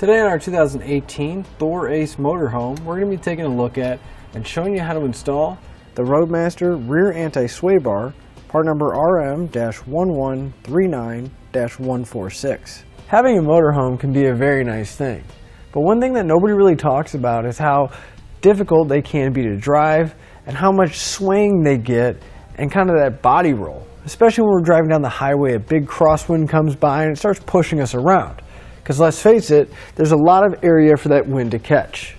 Today in our 2018 Thor Ace motorhome, we're going to be taking a look at and showing you how to install the Roadmaster rear anti-sway bar, part number RM-1139-146. Having a motorhome can be a very nice thing, but one thing that nobody really talks about is how difficult they can be to drive and how much swaying they get and kind of that body roll, especially when we're driving down the highway. A big crosswind comes by and it starts pushing us around. Because let's face it, there's a lot of area for that wind to catch.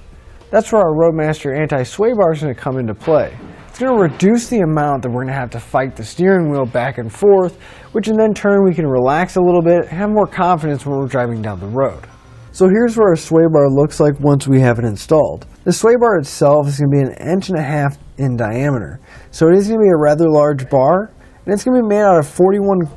That's where our Roadmaster anti-sway bar is going to come into play. It's going to reduce the amount that we're going to have to fight the steering wheel back and forth, which in turn we can relax a little bit and have more confidence when we're driving down the road. So here's what our sway bar looks like once we have it installed. The sway bar itself is going to be 1.5 inches in diameter. So it is going to be a rather large bar, and it's going to be made out of 4140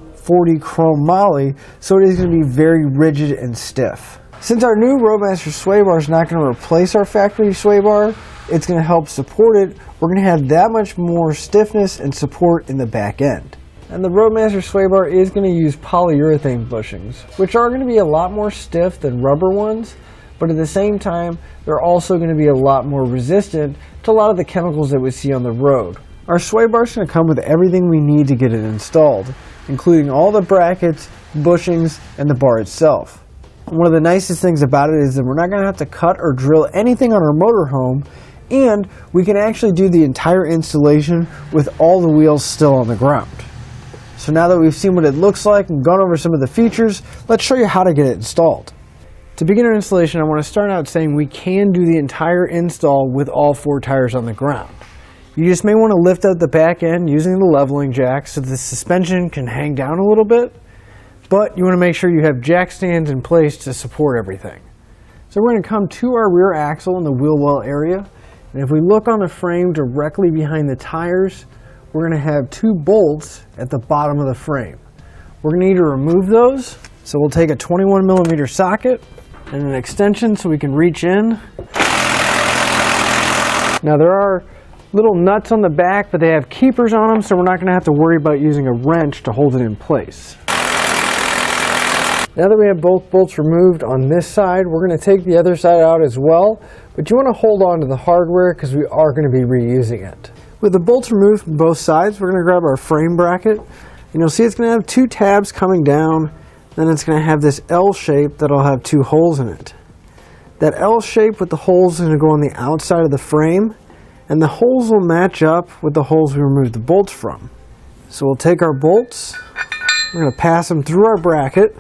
chromoly, so it is going to be very rigid and stiff. Since our new Roadmaster sway bar is not going to replace our factory sway bar, it's going to help support it. We're going to have that much more stiffness and support in the back end. And the Roadmaster sway bar is going to use polyurethane bushings, which are going to be a lot more stiff than rubber ones, but at the same time, they're also going to be a lot more resistant to a lot of the chemicals that we see on the road. Our sway bar is going to come with everything we need to get it installed, including all the brackets, bushings, and the bar itself. And one of the nicest things about it is that we're not going to have to cut or drill anything on our motorhome, and we can actually do the entire installation with all the wheels still on the ground. So now that we've seen what it looks like and gone over some of the features, let's show you how to get it installed. To begin our installation, I want to start out saying we can do the entire install with all 4 tires on the ground. You just may want to lift up the back end using the leveling jack so the suspension can hang down a little bit, but you want to make sure you have jack stands in place to support everything. So we're going to come to our rear axle in the wheel well area, and if we look on the frame directly behind the tires, we're going to have 2 bolts at the bottom of the frame. We're going to need to remove those, so we'll take a 21mm socket and an extension so we can reach in. Now there are little nuts on the back, but they have keepers on them, so we're not going to have to worry about using a wrench to hold it in place. Now that we have both bolts removed on this side, we're going to take the other side out as well, but you want to hold on to the hardware because we are going to be reusing it. With the bolts removed from both sides, we're going to grab our frame bracket, and you'll see it's going to have 2 tabs coming down, then it's going to have this L shape that'll have 2 holes in it. That L shape with the holes is going to go on the outside of the frame, and the holes will match up with the holes we removed the bolts from. So we'll take our bolts, we're going to pass them through our bracket,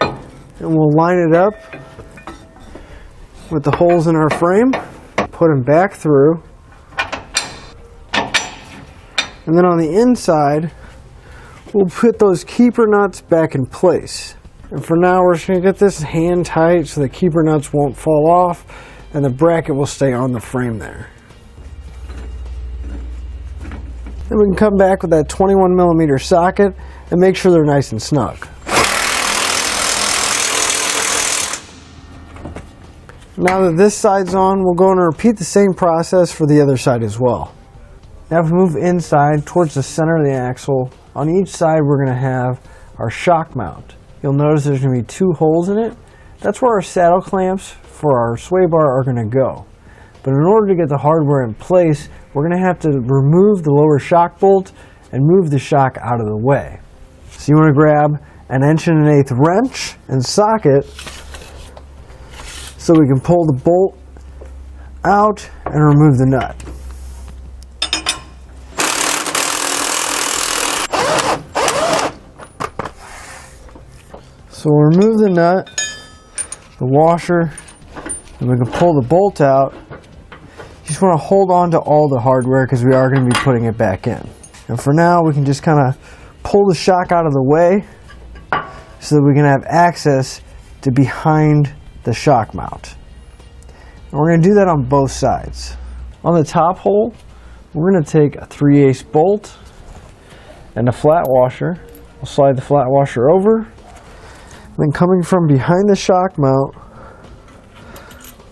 and we'll line it up with the holes in our frame, put them back through. And then on the inside, we'll put those keeper nuts back in place. And for now, we're just going to get this hand tight so the keeper nuts won't fall off and the bracket will stay on the frame there. Then we can come back with that 21mm socket and make sure they're nice and snug. Now that this side's on, we'll go and repeat the same process for the other side as well. Now if we move inside towards the center of the axle, on each side we're going to have our shock mount. You'll notice there's going to be 2 holes in it. That's where our saddle clamps for our sway bar are going to go. But in order to get the hardware in place, we're going to have to remove the lower shock bolt and move the shock out of the way. So you want to grab an 1 1/8 inch wrench and socket so we can pull the bolt out and remove the nut. So we'll remove the nut, the washer, and we can pull the bolt out. You just want to hold on to all the hardware because we are going to be putting it back in. And for now, we can just kind of pull the shock out of the way so that we can have access to behind the shock mount. And we're going to do that on both sides. On the top hole, we're going to take a 3/8 bolt and a flat washer. We'll slide the flat washer over. Then coming from behind the shock mount,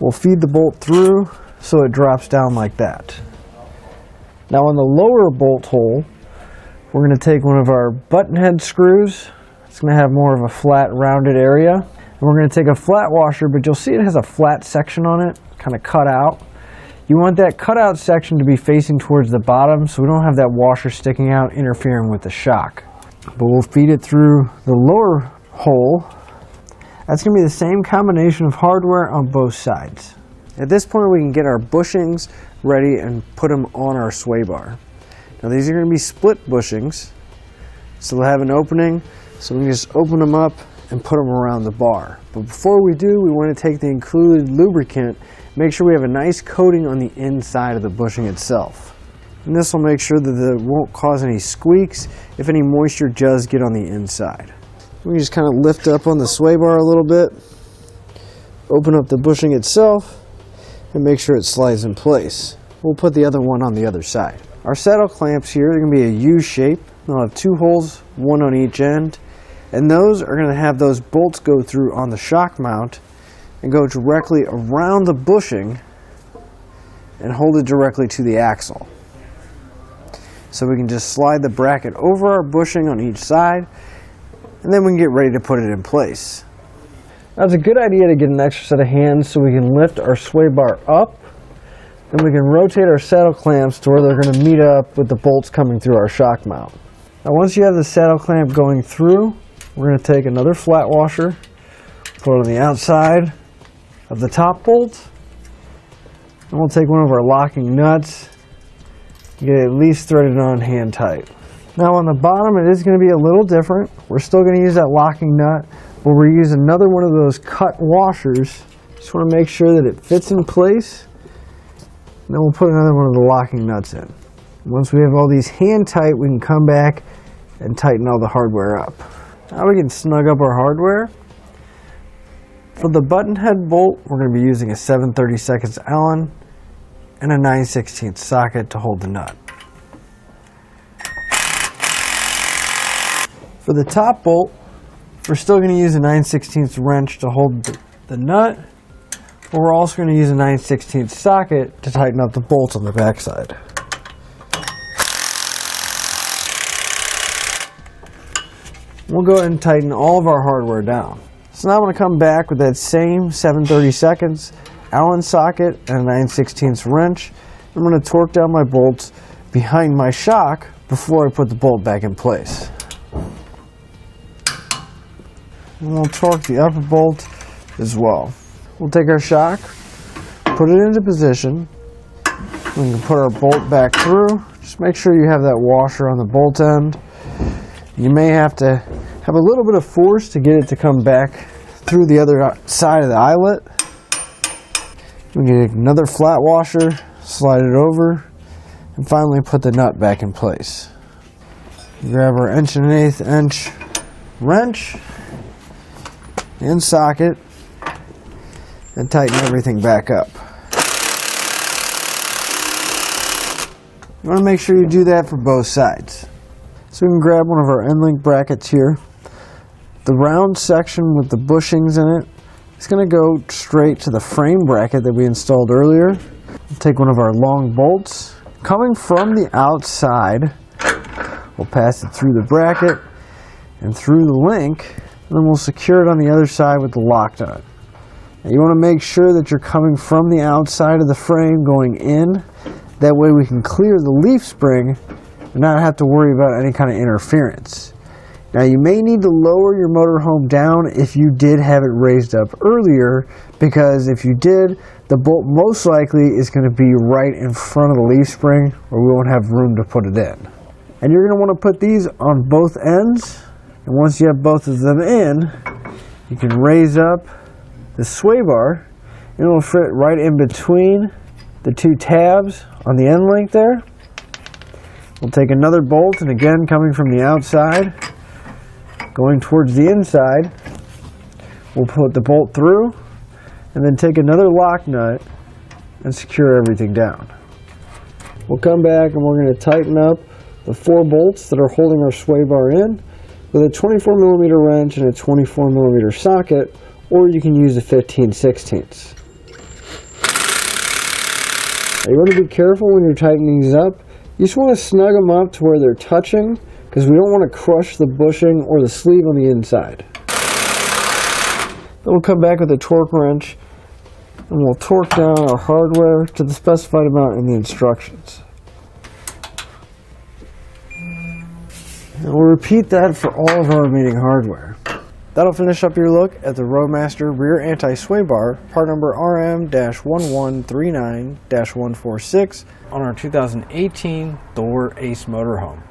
we'll feed the bolt through so it drops down like that. Now on the lower bolt hole, we're going to take one of our button head screws. It's going to have more of a flat rounded area. And we're going to take a flat washer, but you'll see it has a flat section on it, kind of cut out. You want that cut out section to be facing towards the bottom so we don't have that washer sticking out interfering with the shock. But we'll feed it through the lower hole. That's going to be the same combination of hardware on both sides. At this point, we can get our bushings ready and put them on our sway bar. Now these are going to be split bushings, so they'll have an opening, so we can just open them up and put them around the bar. But before we do, we want to take the included lubricant, make sure we have a nice coating on the inside of the bushing itself. And this will make sure that it won't cause any squeaks if any moisture does get on the inside. We just kind of lift up on the sway bar a little bit, open up the bushing itself, and make sure it slides in place. We'll put the other one on the other side. Our saddle clamps here are going to be a U shape. They'll have two holes, one on each end, and those are going to have those bolts go through on the shock mount and go directly around the bushing and hold it directly to the axle. So we can just slide the bracket over our bushing on each side, and then we can get ready to put it in place. Now it's a good idea to get an extra set of hands so we can lift our sway bar up, and we can rotate our saddle clamps to where they're going to meet up with the bolts coming through our shock mount. Now once you have the saddle clamp going through, we're going to take another flat washer, put it on the outside of the top bolt, and we'll take one of our locking nuts and get it at least threaded on hand tight. Now on the bottom, it is going to be a little different. We're still going to use that locking nut, but we're using another one of those cut washers. Just want to make sure that it fits in place. And then we'll put another one of the locking nuts in. Once we have all these hand tight, we can come back and tighten all the hardware up. Now we can snug up our hardware. For the button head bolt, we're going to be using a 7/32 Allen and a 9/16 socket to hold the nut. For the top bolt, we're still going to use a 9/16 wrench to hold the nut, but we're also going to use a 9/16 socket to tighten up the bolts on the backside. We'll go ahead and tighten all of our hardware down. So now I'm going to come back with that same 7/32 Allen socket and a 9/16 wrench. I'm going to torque down my bolts behind my shock before I put the bolt back in place. And we'll torque the upper bolt as well. We'll take our shock, put it into position. We can put our bolt back through. Just make sure you have that washer on the bolt end. You may have to have a little bit of force to get it to come back through the other side of the eyelet. We get another flat washer, slide it over, and finally put the nut back in place. Grab our 1 1/8 inch wrench and socket and tighten everything back up. You want to make sure you do that for both sides. So we can grab one of our end link brackets here. The round section with the bushings in it is going to go straight to the frame bracket that we installed earlier. We'll take one of our long bolts. Coming from the outside, we'll pass it through the bracket and through the link. And then we'll secure it on the other side with the lock nut. Now you want to make sure that you're coming from the outside of the frame going in. That way we can clear the leaf spring and not have to worry about any kind of interference. Now you may need to lower your motorhome down if you did have it raised up earlier, because if you did, the bolt most likely is going to be right in front of the leaf spring or we won't have room to put it in. And you're going to want to put these on both ends. And once you have both of them in, you can raise up the sway bar and it will fit right in between the two tabs on the end link there. We'll take another bolt, and again coming from the outside, going towards the inside, we'll put the bolt through and then take another lock nut and secure everything down. We'll come back and we're going to tighten up the four bolts that are holding our sway bar in with a 24mm wrench and a 24mm socket, or you can use a 15/16. You want to be careful when you're tightening these up. You just want to snug them up to where they're touching, because we don't want to crush the bushing or the sleeve on the inside. Then we'll come back with a torque wrench and we'll torque down our hardware to the specified amount in the instructions. And we'll repeat that for all of our remaining hardware. That'll finish up your look at the Roadmaster rear anti-sway bar, part number RM-1139-146 on our 2018 Thor Ace motorhome.